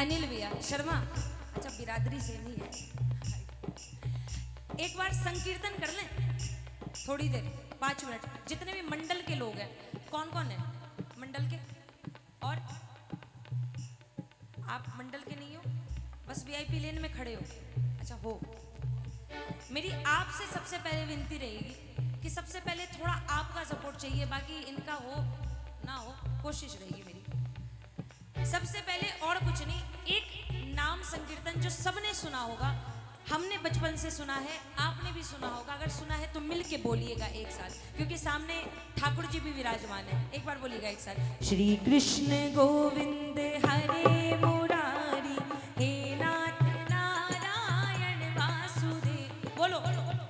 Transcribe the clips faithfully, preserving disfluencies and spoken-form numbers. अनिलविया शर्मा, अच्छा बिरादरी से नहीं है। एक बार संकीर्तन कर लें थोड़ी देर, पाँच मिनट। जितने भी मंडल के लोग हैं, कौन कौन है मंडल के? और आप मंडल के नहीं हो, बस वीआईपी लेन में खड़े हो। अच्छा हो, मेरी आपसे सबसे पहले विनती रहेगी कि सबसे पहले थोड़ा आपका सपोर्ट चाहिए, बाकी इनका हो ना हो कोशिश रहेगी मेरी। सबसे पहले और कुछ नहीं, एक नाम संकीर्तन जो सबने सुना होगा, हमने बचपन से सुना है, आपने भी सुना होगा। अगर सुना है तो मिल के बोलिएगा एक साथ, क्योंकि सामने ठाकुर जी भी विराजमान है। एक बार बोलिएगा एक साथ, श्री कृष्ण गोविंद हरे मुरारी, हे नाथ नारायण वासुदेव। बोलो, बोलो, बोलो।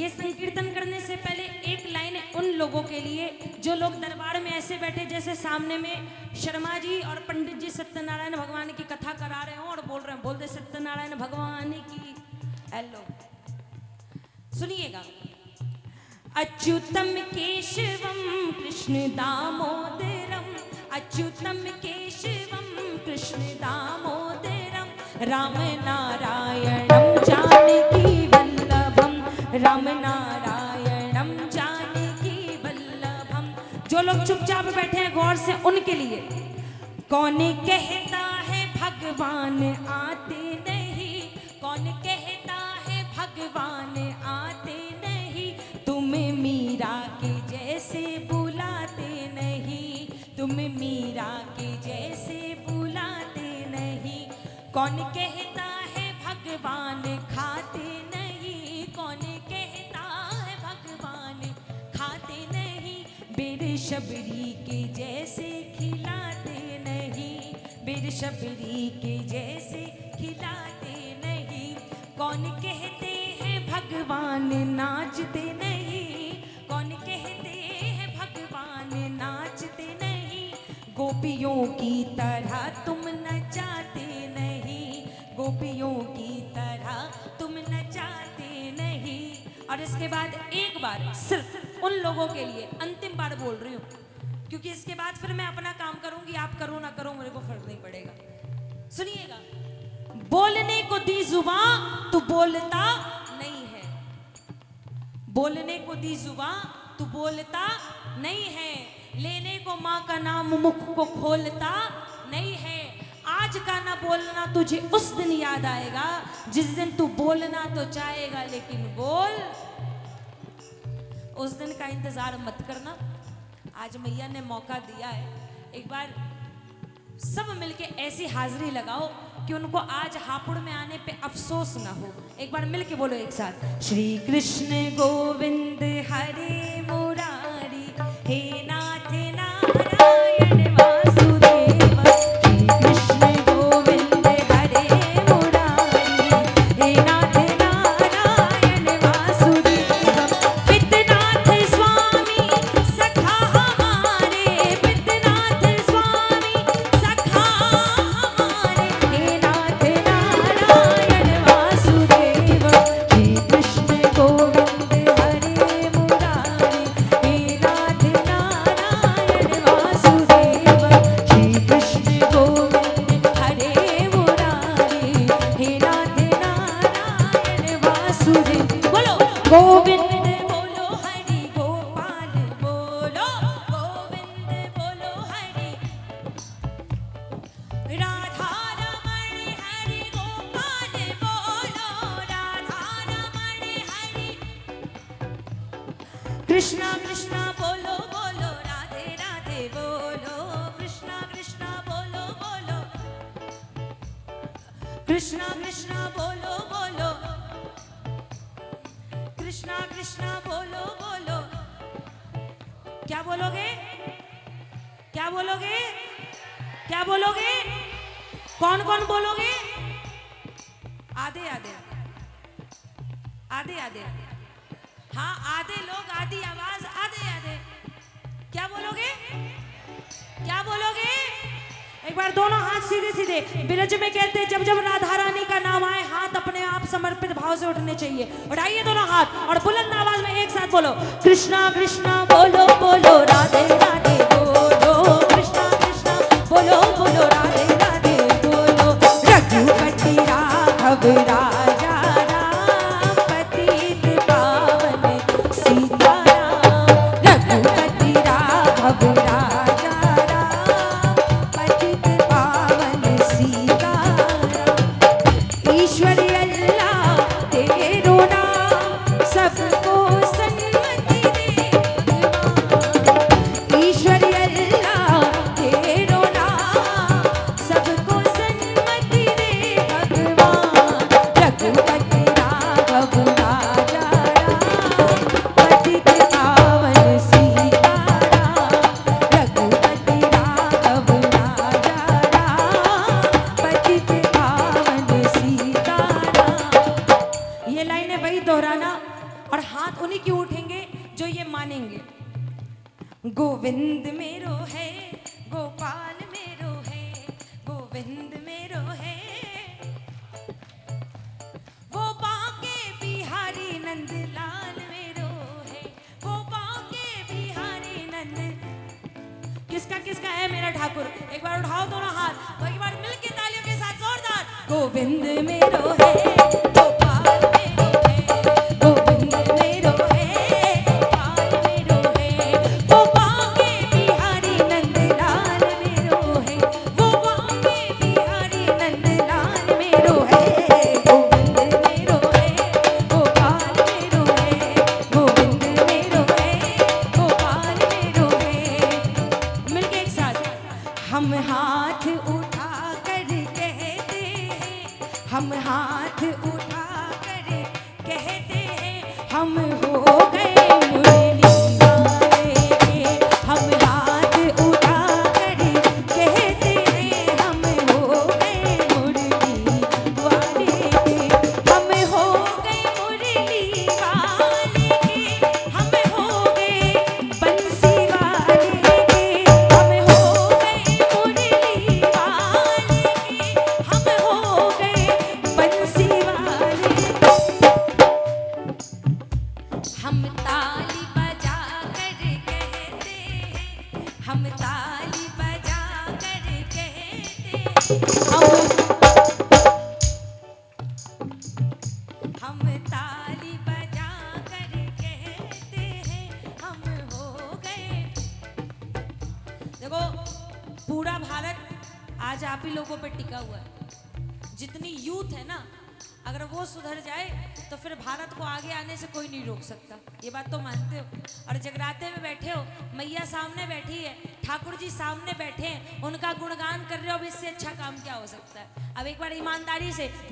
ये संकीर्तन करने से पहले एक लाइन उन लोगों के लिए जो लोग दरबार में ऐसे बैठे जैसे सामने में शर्मा जी और पंडित जी सत्यनारायण भगवान की कथा करा रहे हो और बोल रहे हैं, बोल दे सत्यनारायण भगवान की। हेलो, सुनिएगा। अच्युतम केशवम कृष्ण दामोदरम, अच्युतम केशवम कृष्ण दामोदरम, राम नारायणम जानकी वल्लभम, राम नारायणम जानकी वल्लभम। जो लोग चुपचाप बैठे हैं गौर से, उनके लिए। कौन कहता है भगवान आते नहीं, कौन कहता है भगवान आते नहीं, तुम्हें मीरा के जैसे बुलाते नहीं, तुम्हें मीरा के जैसे बुलाते नहीं। कौन कहता है भगवान खाते नहीं, शबरी के जैसे खिलाते नहीं, मेरे शबरी के जैसे खिलाते नहीं। कौन कहते हैं भगवान नाचते नहीं, कौन कहते हैं भगवान नाचते नहीं, गोपियों की तरह तुम नचाते नहीं, गोपियों की तरह तुम नचाते नहीं। और इसके बाद एक बार सिर्फ उन लोगों के लिए अंतिम बार बोल रही हूँ, क्योंकि इसके बाद फिर मैं अपना काम करूंगी, आप करो ना करो मेरे को फर्क नहीं पड़ेगा। सुनिएगा, बोलने को दी जुबां तू बोलता नहीं है, बोलने को दी जुबां तू बोलता नहीं है, लेने को माँ का नाम मुख को खोलता नहीं है। आज का ना बोलना तुझे उस दिन याद आएगा जिस दिन तू बोलना तो चाहेगा लेकिन बोल। उस दिन का इंतजार मत करना, आज मैया ने मौका दिया है। एक बार सब मिलके ऐसी हाजिरी लगाओ कि उनको आज हापुड़ में आने पे अफसोस ना हो। एक बार मिलके बोलो एक साथ, श्री कृष्ण गोविंद हरे मुरारी, हे नाथ नारायण वासुदेव, एक बार दोनों हाथ सीधे सीधे बिरज में कहते हैं जब जब राधा रानी का नाम आए हाथ अपने आप समर्पित भाव से उठने चाहिए। उठाइए दोनों हाथ और बुलंद आवाज में एक साथ बोलो कृष्णा कृष्णा बोलो बोलो राधे राधे बोलो कृष्णा कृष्णा बोलो बोलो राधे राधे बोलो रघुपति राघव राजा राम पतित पावन सीताराम रघुपति राघव राजा गोविंद मेरो है गोपाल मेरो है गोविंद मेरो है वो बांके बिहारी नंदलाल मेरो है वो बांके बिहारी नंद। किसका किसका है मेरा ठाकुर? एक बार उठाओ दोनों हाथ और एक बार मिलके तालियों के साथ जोरदार गोविंद मेरो है।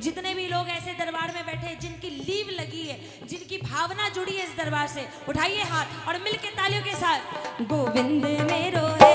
जितने भी लोग ऐसे दरबार में बैठे जिनकी लीव लगी है, जिनकी भावना जुड़ी है इस दरबार से, उठाइए हाथ और मिलके तालियों के साथ गोविंद मेरो है।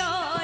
और